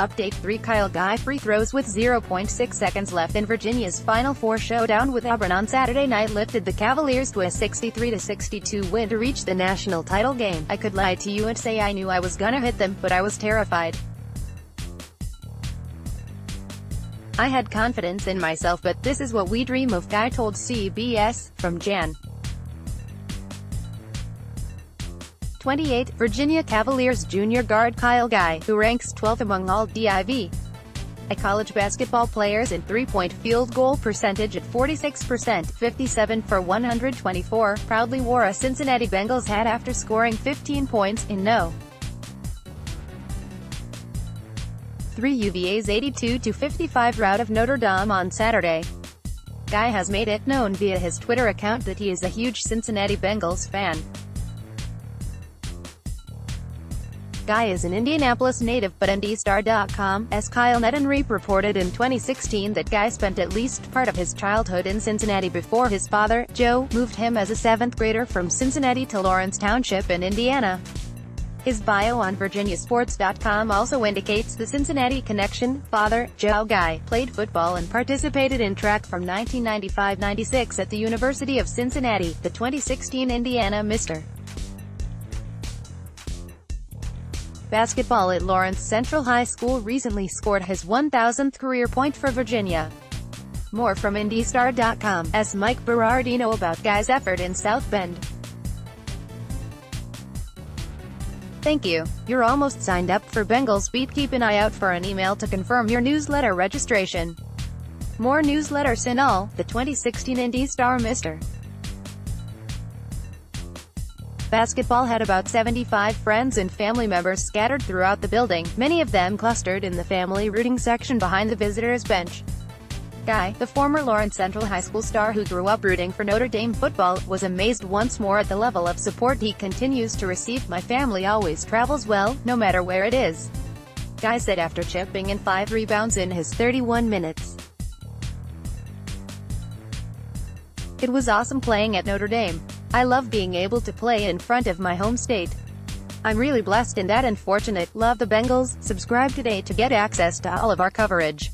Update 3: Kyle Guy free throws with 0.6 seconds left in Virginia's Final Four showdown with Auburn on Saturday night lifted the Cavaliers to a 63-62 win to reach the national title game. I could lie to you and say I knew I was gonna hit them, but I was terrified. I had confidence in myself, but this is what we dream of, Guy told CBS. From Jan. 28, Virginia Cavaliers junior guard Kyle Guy, who ranks 12th among all DIV college basketball players in three-point field goal percentage at 46%, 57 for 124, proudly wore a Cincinnati Bengals hat after scoring 15 points in no. 3 UVA's 82-55 rout of Notre Dame on Saturday. Guy has made it known via his Twitter account that he is a huge Cincinnati Bengals fan. Guy is an Indianapolis native, but IndyStar.com's Kyle Neddenreep reported in 2016 that Guy spent at least part of his childhood in Cincinnati before his father, Joe, moved him as a 7th grader from Cincinnati to Lawrence Township in Indiana. His bio on virginiasports.com also indicates the Cincinnati connection. Father, Joe Guy, played football and participated in track from 1995-96 at the University of Cincinnati. The 2016 Indiana Mr. Basketball at Lawrence Central High School recently scored his 1,000th career point for Virginia. More from IndyStar.com's Mike Berardino about Guy's effort in South Bend. Thank you. You're almost signed up for Bengals Beat. Keep an eye out for an email to confirm your newsletter registration. More newsletters in all. The 2016 IndyStar Mr. Basketball had about 75 friends and family members scattered throughout the building, many of them clustered in the family rooting section behind the visitors' bench. Guy, the former Lawrence Central High School star who grew up rooting for Notre Dame football, was amazed once more at the level of support he continues to receive. My family always travels well, no matter where it is, Guy said after chipping in 5 rebounds in his 31 minutes. It was awesome playing at Notre Dame. I love being able to play in front of my home state. I'm really blessed in that and fortunate. Love the Bengals. Subscribe today to get access to all of our coverage.